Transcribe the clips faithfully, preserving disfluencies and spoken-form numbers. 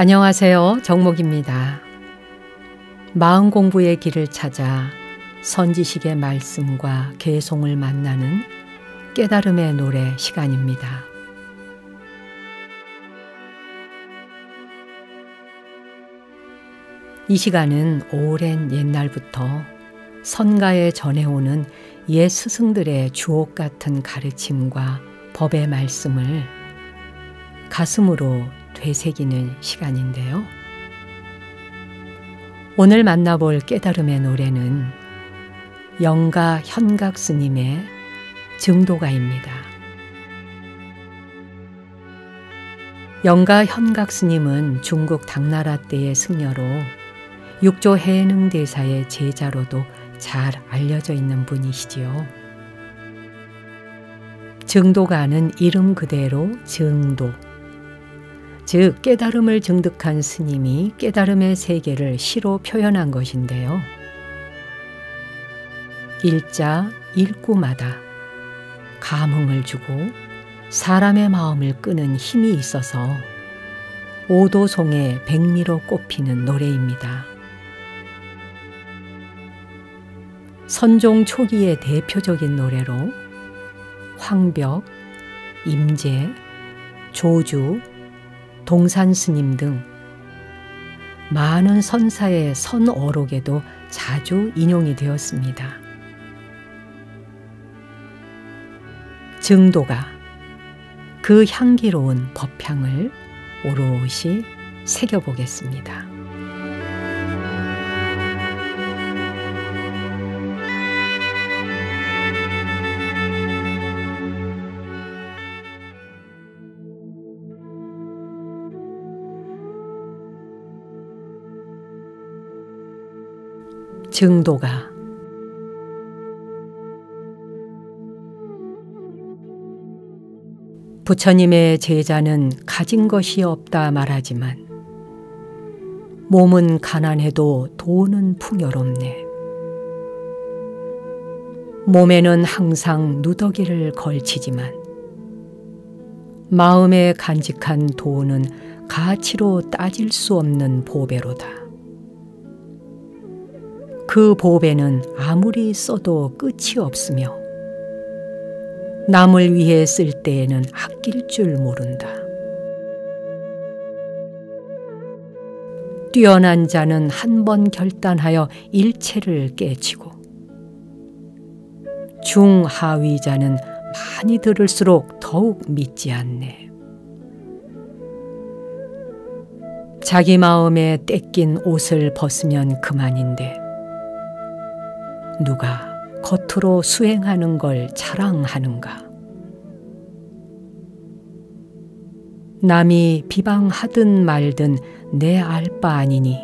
안녕하세요. 정목입니다. 마음 공부의 길을 찾아 선지식의 말씀과 개송을 만나는 깨달음의 노래 시간입니다. 이 시간은 오랜 옛날부터 선가에 전해오는 옛 스승들의 주옥 같은 가르침과 법의 말씀을 가슴으로 되새기는 시간인데요. 오늘 만나볼 깨달음의 노래는 영가 현각 스님의 증도가입니다. 영가 현각 스님은 중국 당나라 때의 승려로 육조 해능 대사의 제자로도 잘 알려져 있는 분이시지요. 증도가는 이름 그대로 증도, 즉 깨달음을 증득한 스님이 깨달음의 세계를 시로 표현한 것인데요. 일자 일구마다 감흥을 주고 사람의 마음을 끄는 힘이 있어서 오도송의 백미로 꼽히는 노래입니다. 선종 초기의 대표적인 노래로 황벽, 임제, 조주, 동산 스님 등 많은 선사의 선어록에도 자주 인용이 되었습니다. 증도가 그 향기로운 법향을 오롯이 새겨보겠습니다. 증도가 부처님의 제자는 가진 것이 없다 말하지만 몸은 가난해도 돈은 풍요롭네. 몸에는 항상 누더기를 걸치지만 마음에 간직한 돈은 가치로 따질 수 없는 보배로다. 그 보배는 아무리 써도 끝이 없으며 남을 위해 쓸 때에는 아낄 줄 모른다. 뛰어난 자는 한 번 결단하여 일체를 깨치고 중하위자는 많이 들을수록 더욱 믿지 않네. 자기 마음에 떼낀 옷을 벗으면 그만인데 누가 겉으로 수행하는 걸 자랑하는가? 남이 비방하든 말든 내 알 바 아니니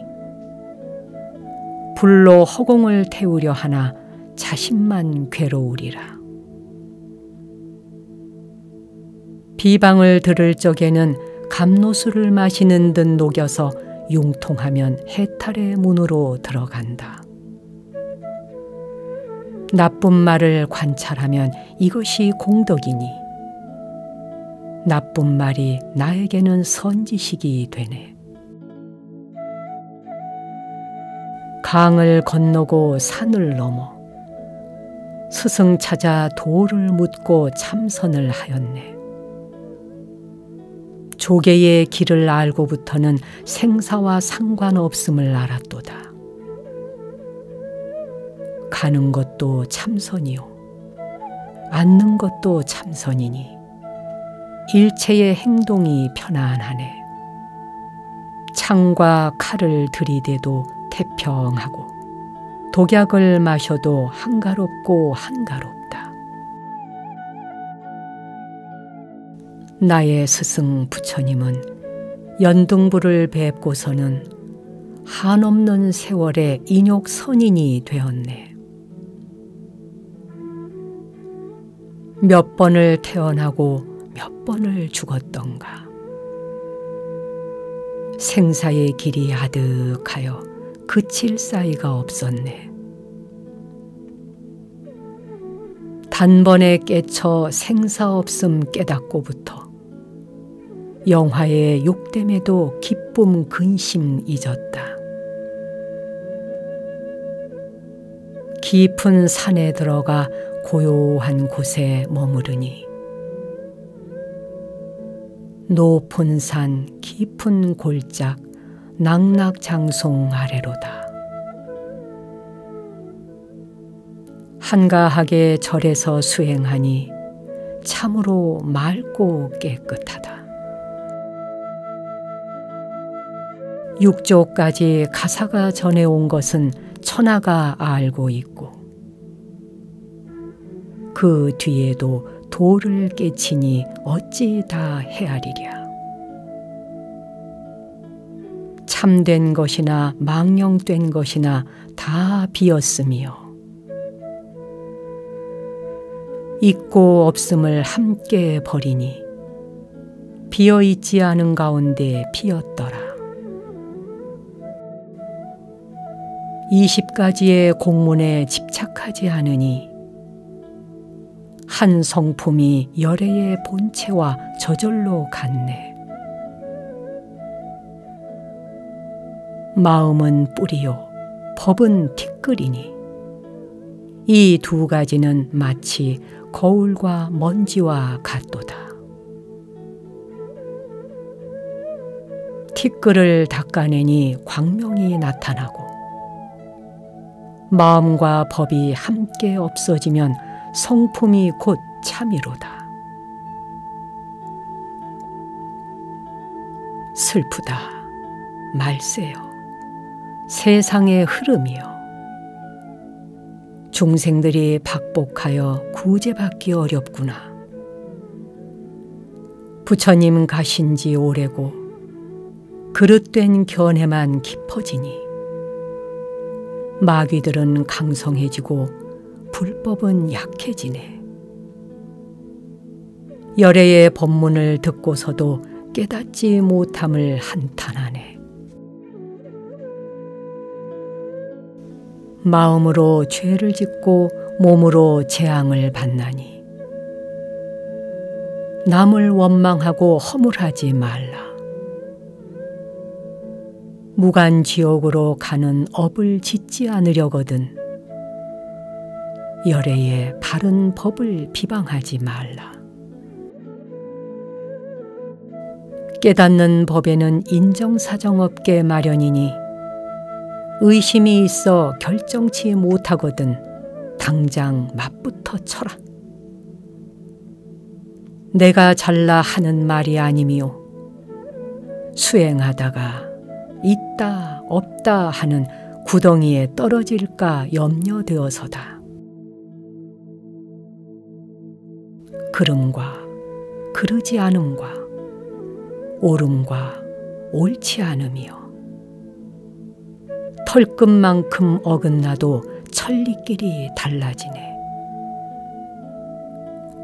불로 허공을 태우려 하나 자신만 괴로우리라. 비방을 들을 적에는 감노수를 마시는 듯 녹여서 융통하면 해탈의 문으로 들어간다. 나쁜 말을 관찰하면 이것이 공덕이니 나쁜 말이 나에게는 선지식이 되네. 강을 건너고 산을 넘어 스승 찾아 도를 묻고 참선을 하였네. 조계의 길을 알고부터는 생사와 상관없음을 알았도다. 가는 것도 참선이요 앉는 것도 참선이니 일체의 행동이 편안하네. 창과 칼을 들이대도 태평하고 독약을 마셔도 한가롭고 한가롭다. 나의 스승 부처님은 연등불을 뵙고서는 한없는 세월에 인욕선인이 되었네. 몇 번을 태어나고 몇 번을 죽었던가. 생사의 길이 아득하여 그칠 사이가 없었네. 단번에 깨쳐 생사 없음 깨닫고부터 영화의 욕됨에도 기쁨 근심 잊었다. 깊은 산에 들어가 고요한 곳에 머무르니 높은 산 깊은 골짝 낙낙장송 아래로다. 한가하게 절에서 수행하니 참으로 맑고 깨끗하다. 육조까지 가사가 전해온 것은 천하가 알고 있고 그 뒤에도 도를 깨치니 어찌 다 헤아리랴. 참된 것이나 망령된 것이나 다 비었으며 있고 없음을 함께 버리니 비어있지 않은 가운데 피었더라. 이십 가지의 공문에 집착하지 않으니 한 성품이 열애의 본체와 저절로 같네. 마음은 뿌리요 법은 티끌이니 이 두 가지는 마치 거울과 먼지와 같도다. 티끌을 닦아내니 광명이 나타나고 마음과 법이 함께 없어지면 성품이 곧 참이로다. 슬프다, 말세여, 세상의 흐름이여. 중생들이 박복하여 구제받기 어렵구나. 부처님 가신 지 오래고 그릇된 견해만 깊어지니 마귀들은 강성해지고 불법은 약해지네. 열애의 법문을 듣고서도 깨닫지 못함을 한탄하네. 마음으로 죄를 짓고 몸으로 재앙을 받나니 남을 원망하고 허물하지 말라. 무간지옥으로 가는 업을 짓지 않으려거든 열애의 바른 법을 비방하지 말라. 깨닫는 법에는 인정사정 없게 마련이니 의심이 있어 결정치 못하거든 당장 맛부터 쳐라. 내가 잘라 하는 말이 아니며 수행하다가 있다 없다 하는 구덩이에 떨어질까 염려되어서다. 그름과 그르지 않음과 옳음과 옳지 않음이여. 털끝만큼 어긋나도 천리끼리 달라지네.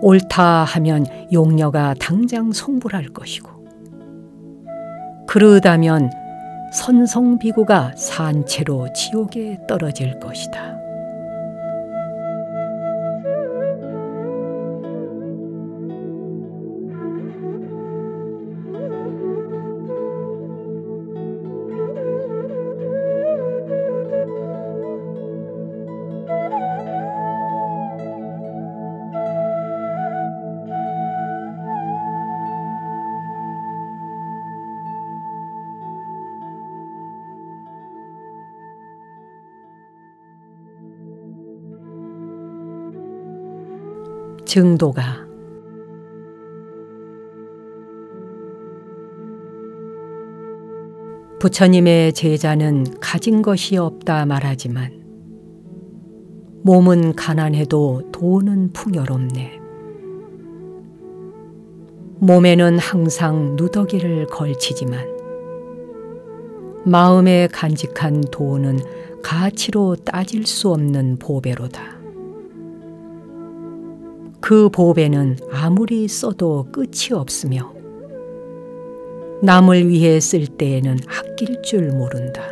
옳다 하면 용녀가 당장 송불할 것이고 그르다면 선성비구가 산채로 지옥에 떨어질 것이다. 증도가. 부처님의 제자는 가진 것이 없다 말하지만 몸은 가난해도 돈은 풍요롭네. 몸에는 항상 누더기를 걸치지만 마음에 간직한 돈은 가치로 따질 수 없는 보배로다. 그 보배는 아무리 써도 끝이 없으며 남을 위해 쓸 때에는 아낄 줄 모른다.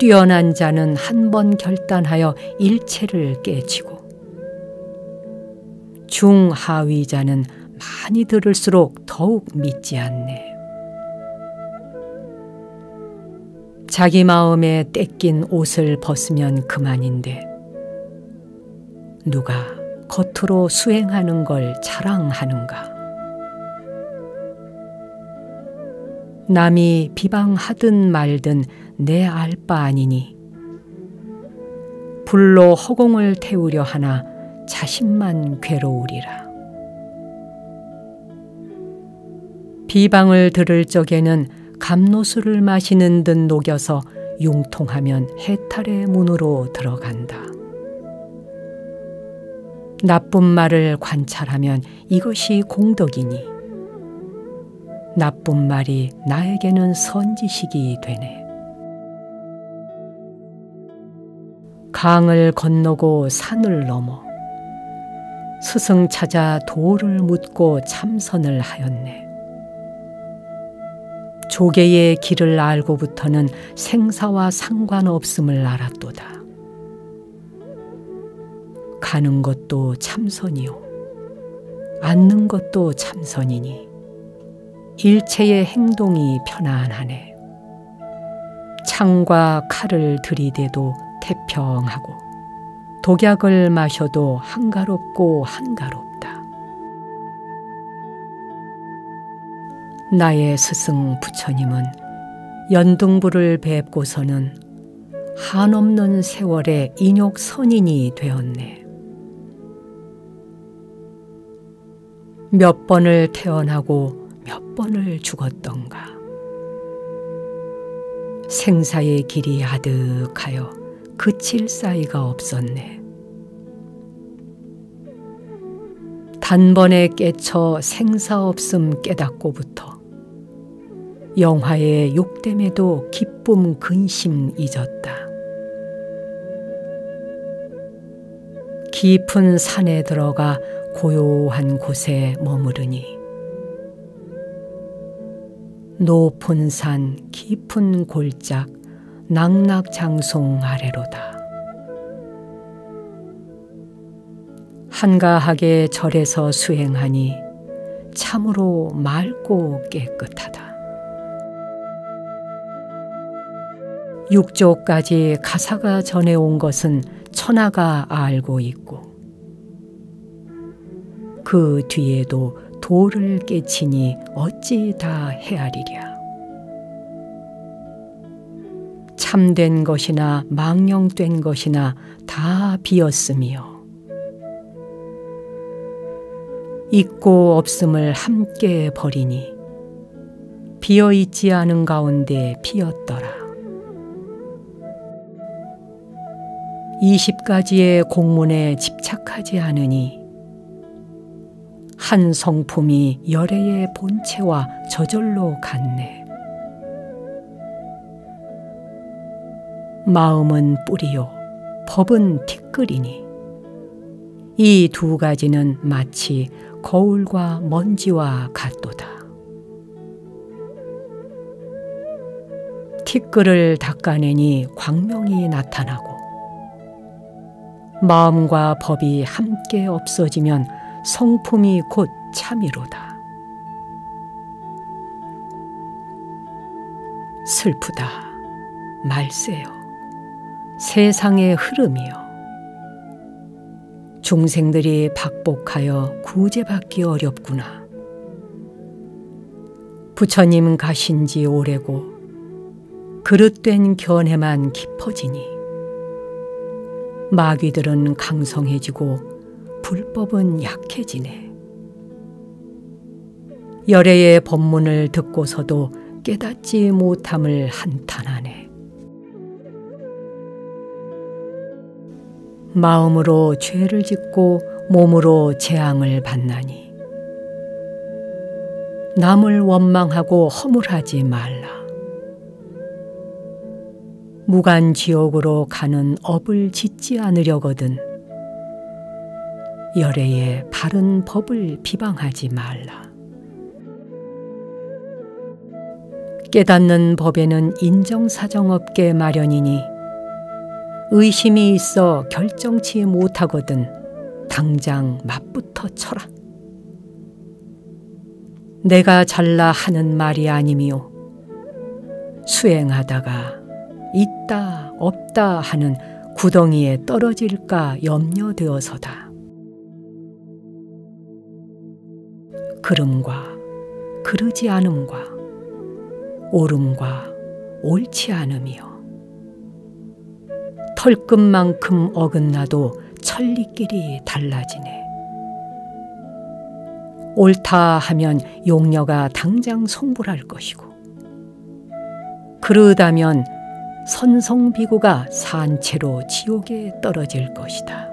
뛰어난 자는 한 번 결단하여 일체를 깨치고 중하위자는 많이 들을수록 더욱 믿지 않네. 자기 마음에 떼낀 옷을 벗으면 그만인데 누가 겉으로 수행하는 걸 자랑하는가? 남이 비방하든 말든 내 알 바 아니니 불로 허공을 태우려 하나 자신만 괴로우리라. 비방을 들을 적에는 감노수를 마시는 듯 녹여서 융통하면 해탈의 문으로 들어간다. 나쁜 말을 관찰하면 이것이 공덕이니 나쁜 말이 나에게는 선지식이 되네. 강을 건너고 산을 넘어 스승 찾아 도를 묻고 참선을 하였네. 조계의 길을 알고부터는 생사와 상관없음을 알았도다. 가는 것도 참선이요 앉는 것도 참선이니 일체의 행동이 편안하네. 창과 칼을 들이대도 태평하고 독약을 마셔도 한가롭고 한가롭다. 나의 스승 부처님은 연등불을 뵙고서는 한없는 세월에 인욕선인이 되었네. 몇 번을 태어나고 몇 번을 죽었던가. 생사의 길이 아득하여 그칠 사이가 없었네. 단번에 깨쳐 생사 없음 깨닫고부터 영화의 욕됨에도 기쁨 근심 잊었다. 깊은 산에 들어가 고요한 곳에 머무르니 높은 산 깊은 골짝 낙낙장송 아래로다. 한가하게 절에서 수행하니 참으로 맑고 깨끗하다. 육조까지 가사가 전해온 것은 천하가 알고 있고 그 뒤에도 도를 깨치니 어찌 다 헤아리랴. 참된 것이나 망령된 것이나 다 비었음이요 있고 없음을 함께 버리니 비어있지 않은 가운데 피었더라. 이십 가지의 공문에 집착하지 않으니 한 성품이 열애의 본체와 저절로 같네. 마음은 뿌리요 법은 티끌이니 이 두 가지는 마치 거울과 먼지와 같도다. 티끌을 닦아내니 광명이 나타나고 마음과 법이 함께 없어지면 성품이 곧 참이로다. 슬프다, 말세요, 세상의 흐름이요. 중생들이 박복하여 구제받기 어렵구나. 부처님 가신 지 오래고 그릇된 견해만 깊어지니 마귀들은 강성해지고 불법은 약해지네. 열애의 법문을 듣고서도 깨닫지 못함을 한탄하네. 마음으로 죄를 짓고 몸으로 재앙을 받나니 남을 원망하고 허물하지 말라. 무간지옥으로 가는 업을 짓지 않으려거든 열애의 바른 법을 비방하지 말라. 깨닫는 법에는 인정사정 없게 마련이니 의심이 있어 결정치 못하거든 당장 맞부터 쳐라. 내가 잘라 하는 말이 아니미요. 수행하다가 있다 없다 하는 구덩이에 떨어질까 염려되어서다. 그름과 그르지 않음과 옳음과 옳지 않음이요. 털끝만큼 어긋나도 천리끼리 달라지네. 옳다 하면 용녀가 당장 송불할 것이고 그러다면 선성비구가 산채로 지옥에 떨어질 것이다.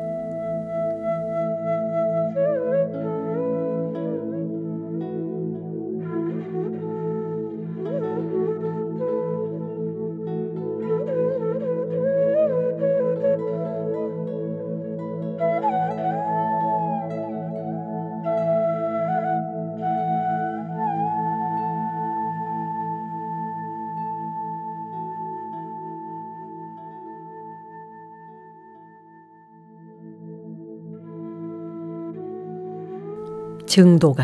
증도가.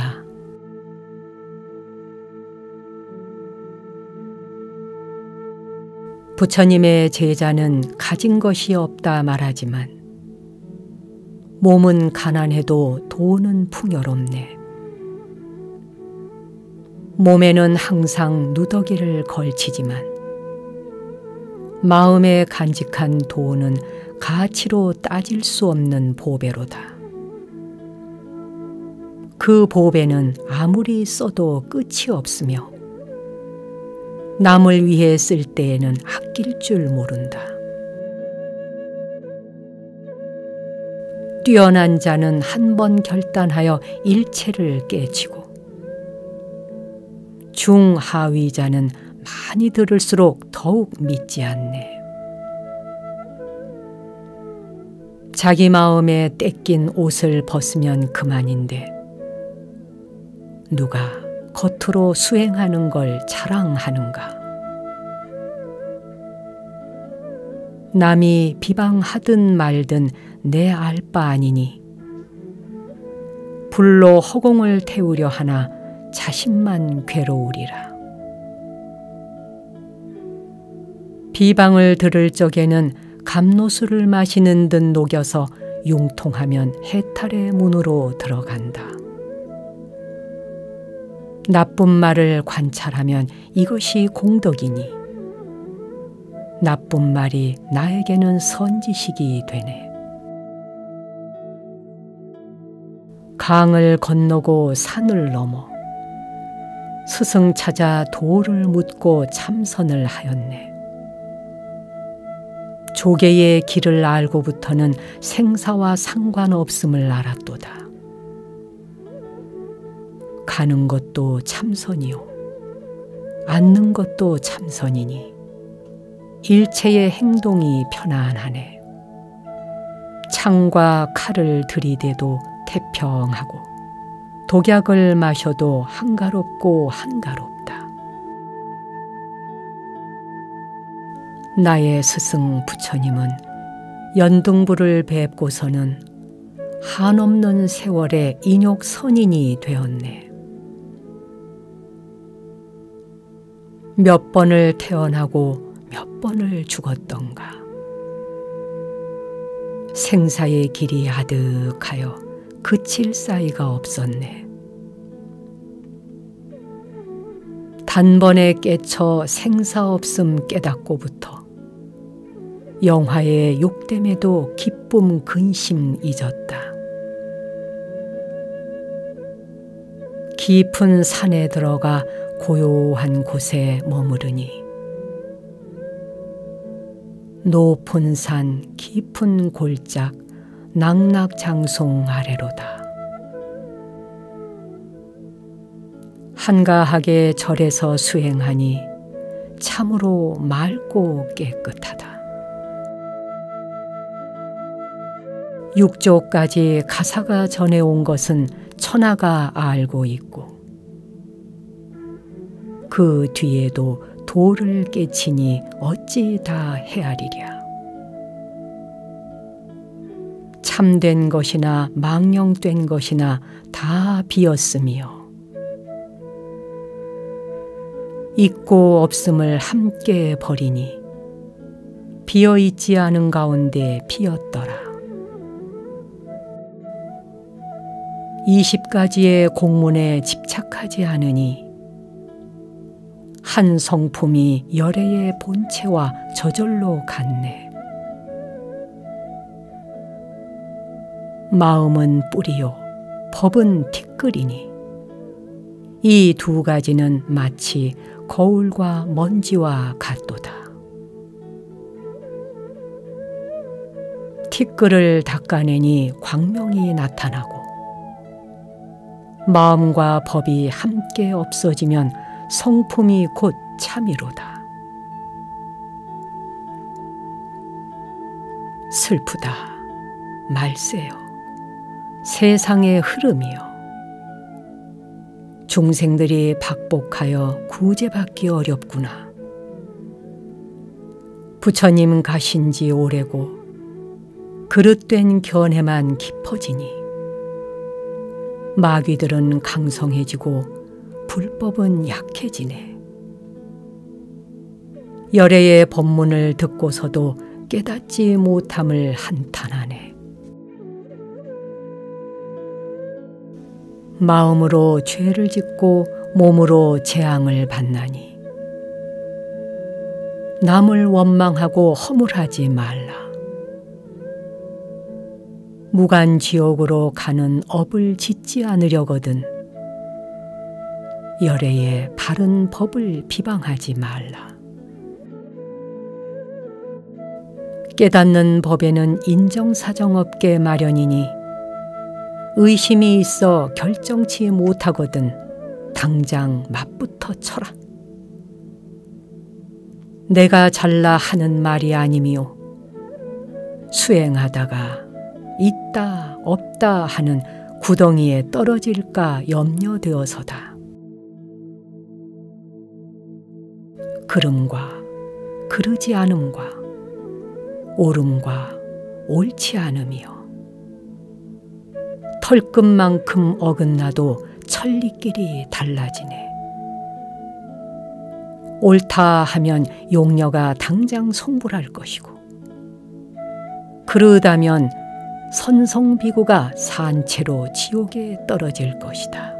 부처님의 제자는 가진 것이 없다 말하지만 몸은 가난해도 돈은 풍요롭네. 몸에는 항상 누더기를 걸치지만 마음에 간직한 돈은 가치로 따질 수 없는 보배로다. 그 보배는 아무리 써도 끝이 없으며 남을 위해 쓸 때에는 아낄 줄 모른다. 뛰어난 자는 한 번 결단하여 일체를 깨치고 중하위자는 많이 들을수록 더욱 믿지 않네. 자기 마음에 떼낀 옷을 벗으면 그만인데 누가 겉으로 수행하는 걸 자랑하는가? 남이 비방하든 말든 내 알 바 아니니 불로 허공을 태우려 하나 자신만 괴로우리라. 비방을 들을 적에는 감노수를 마시는 듯 녹여서 융통하면 해탈의 문으로 들어간다. 나쁜 말을 관찰하면 이것이 공덕이니 나쁜 말이 나에게는 선지식이 되네. 강을 건너고 산을 넘어 스승 찾아 도를 묻고 참선을 하였네. 조계의 길을 알고부터는 생사와 상관없음을 알았도다. 가는 것도 참선이요 앉는 것도 참선이니 일체의 행동이 편안하네. 창과 칼을 들이대도 태평하고 독약을 마셔도 한가롭고 한가롭다. 나의 스승 부처님은 연등불을 뵙고서는 한없는 세월에 인욕선인이 되었네. 몇 번을 태어나고 몇 번을 죽었던가. 생사의 길이 아득하여 그칠 사이가 없었네. 단번에 깨쳐 생사 없음 깨닫고부터 영화의 욕됨에도 기쁨 근심 잊었다. 깊은 산에 들어가 고요한 곳에 머무르니 높은 산 깊은 골짝 낙낙장송 아래로다. 한가하게 절에서 수행하니 참으로 맑고 깨끗하다. 육조까지 가사가 전해온 것은 천하가 알고 있고 그 뒤에도 도를 깨치니 어찌 다 헤아리랴. 참된 것이나 망령된 것이나 다 비었음이요. 있고 없음을 함께 버리니 비어있지 않은 가운데 피었더라. 이십 가지의 공문에 집착하지 않으니 한 성품이 열애의 본체와 저절로 같네. 마음은 뿌리요 법은 티끌이니 이 두 가지는 마치 거울과 먼지와 같도다. 티끌을 닦아내니 광명이 나타나고 마음과 법이 함께 없어지면 성품이 곧 참이로다. 슬프다, 말세요, 세상의 흐름이요. 중생들이 박복하여 구제받기 어렵구나. 부처님 가신 지 오래고 그릇된 견해만 깊어지니 마귀들은 강성해지고 불법은 약해지네. 열애의 법문을 듣고서도 깨닫지 못함을 한탄하네. 마음으로 죄를 짓고 몸으로 재앙을 받나니 남을 원망하고 허물하지 말라. 무간지옥으로 가는 업을 짓지 않으려거든 열애의 바른 법을 비방하지 말라. 깨닫는 법에는 인정사정 없게 마련이니 의심이 있어 결정치 못하거든 당장 맞붙어 쳐라. 내가 잘라 하는 말이 아니미요 수행하다가 있다 없다 하는 구덩이에 떨어질까 염려되어서다. 그름과 그르지 않음과 옳음과 옳지 않음이요 털끝만큼 어긋나도 천리끼리 달라지네. 옳다 하면 용녀가 당장 송불할 것이고 그르다면 선성비구가 산채로 지옥에 떨어질 것이다.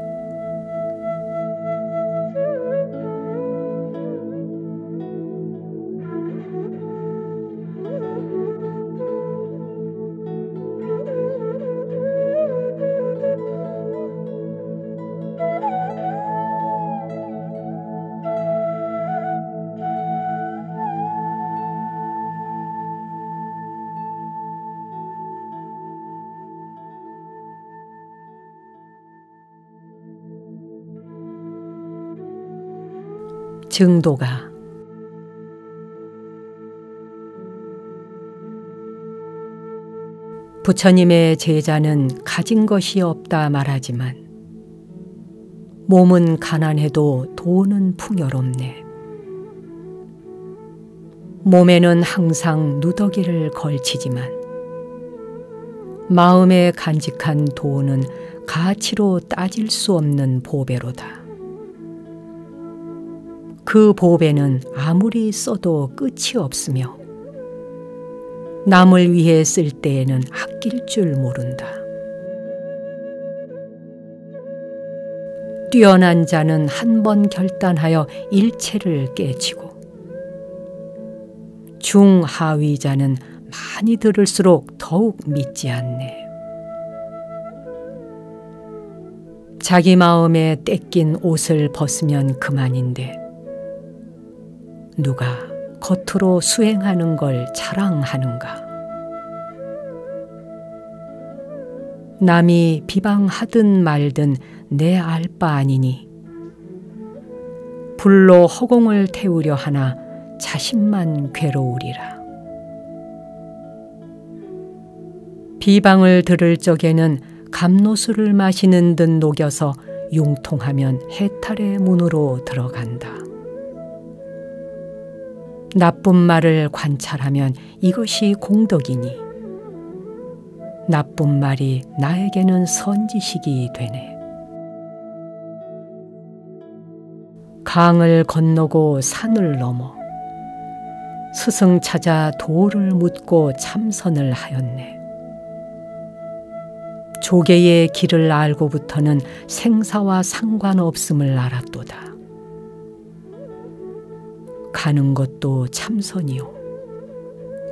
증도가 부처님의 제자는 가진 것이 없다 말하지만 몸은 가난해도 돈은 풍요롭네. 몸에는 항상 누더기를 걸치지만 마음에 간직한 돈은 가치로 따질 수 없는 보배로다. 그 보배는 아무리 써도 끝이 없으며 남을 위해 쓸 때에는 아낄 줄 모른다. 뛰어난 자는 한 번 결단하여 일체를 깨치고 중하위자는 많이 들을수록 더욱 믿지 않네. 자기 마음에 떼낀 옷을 벗으면 그만인데 누가 겉으로 수행하는 걸 자랑하는가? 남이 비방하든 말든 내 알 바 아니니 불로 허공을 태우려 하나 자신만 괴로우리라. 비방을 들을 적에는 감노수를 마시는 듯 녹여서 융통하면 해탈의 문으로 들어간다. 나쁜 말을 관찰하면 이것이 공덕이니 나쁜 말이 나에게는 선지식이 되네. 강을 건너고 산을 넘어 스승 찾아 도를 묻고 참선을 하였네. 조계의 길을 알고부터는 생사와 상관없음을 알았도다. 가는 것도 참선이요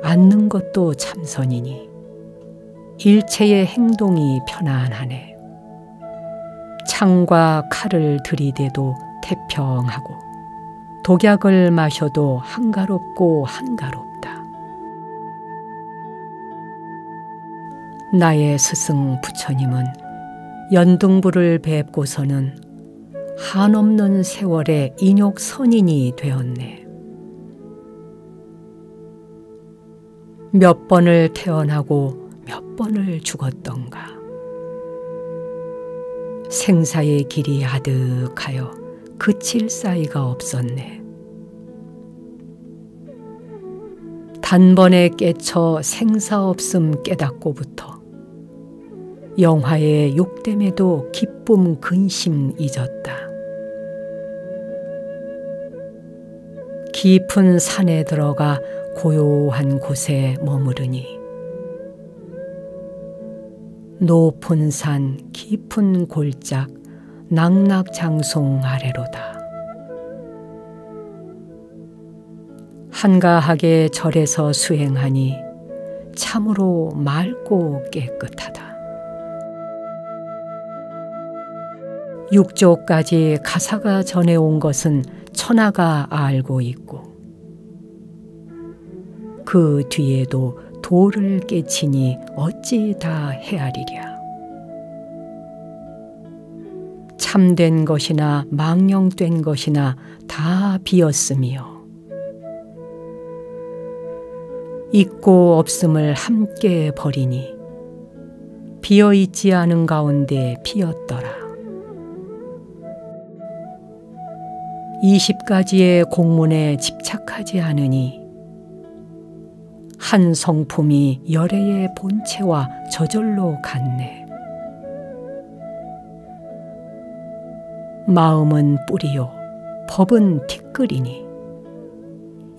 앉는 것도 참선이니 일체의 행동이 편안하네. 창과 칼을 들이대도 태평하고 독약을 마셔도 한가롭고 한가롭다. 나의 스승 부처님은 연등불을 뵙고서는 한없는 세월에 인욕선인이 되었네. 몇 번을 태어나고 몇 번을 죽었던가. 생사의 길이 아득하여 그칠 사이가 없었네. 단번에 깨쳐 생사 없음 깨닫고부터 영화의 욕됨에도 기쁨 근심 잊었다. 깊은 산에 들어가 고요한 곳에 머무르니 높은 산 깊은 골짝 낙락장송 아래로다. 한가하게 절에서 수행하니 참으로 맑고 깨끗하다. 육조까지 가사가 전해온 것은 천하가 알고 있고 그 뒤에도 도를 깨치니 어찌 다 헤아리랴. 참된 것이나 망령된 것이나 다 비었음이요 있고 없음을 함께 버리니 비어있지 않은 가운데 피었더라. 이십 가지의 공문에 집착하지 않으니 한 성품이 열애의 본체와 저절로 같네. 마음은 뿌리요 법은 티끌이니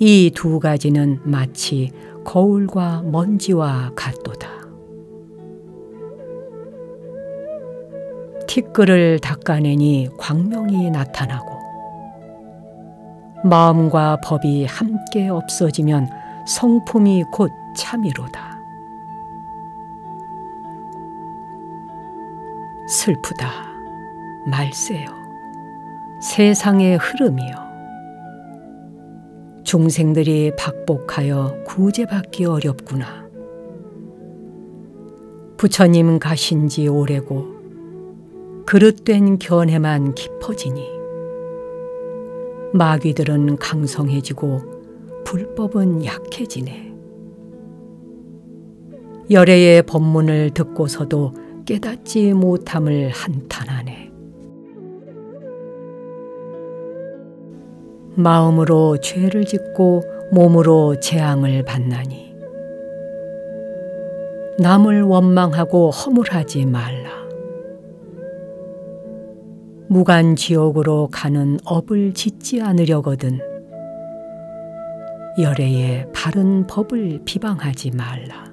이 두 가지는 마치 거울과 먼지와 같도다. 티끌을 닦아내니 광명이 나타나고 마음과 법이 함께 없어지면 성품이 곧 참이로다. 슬프다 말세요 세상의 흐름이요 중생들이 박복하여 구제받기 어렵구나. 부처님 가신 지 오래고 그릇된 견해만 깊어지니 마귀들은 강성해지고 불법은 약해지네. 열애의 법문을 듣고서도 깨닫지 못함을 한탄하네. 마음으로 죄를 짓고 몸으로 재앙을 받나니 남을 원망하고 허물하지 말라. 무간지옥으로 가는 업을 짓지 않으려거든 열애의 바른 법을 비방하지 말라.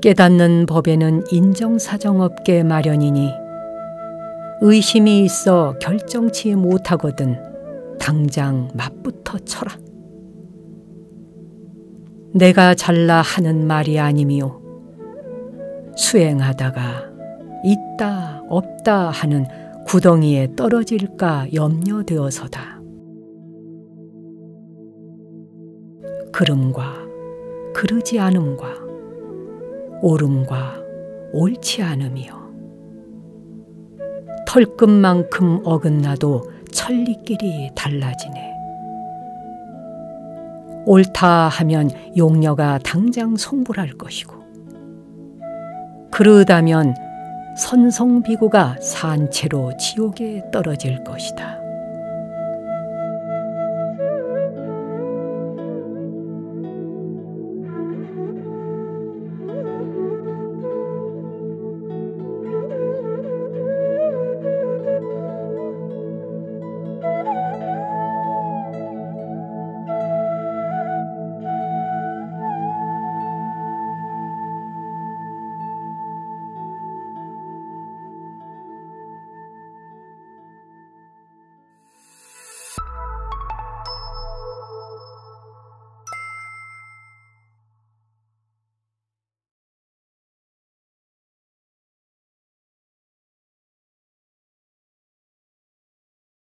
깨닫는 법에는 인정사정 없게 마련이니 의심이 있어 결정치 못하거든 당장 맛부터 쳐라. 내가 잘라 하는 말이 아니미요 수행하다가 있다 없다 하는 구덩이에 떨어질까 염려되어서다. 그름과 그르지 않음과 옳음과 옳지 않음이요. 털끝만큼 어긋나도 천리끼리 달라지네. 옳다 하면 용녀가 당장 송불할 것이고 그르다면 선성비구가 산채로 지옥에 떨어질 것이다.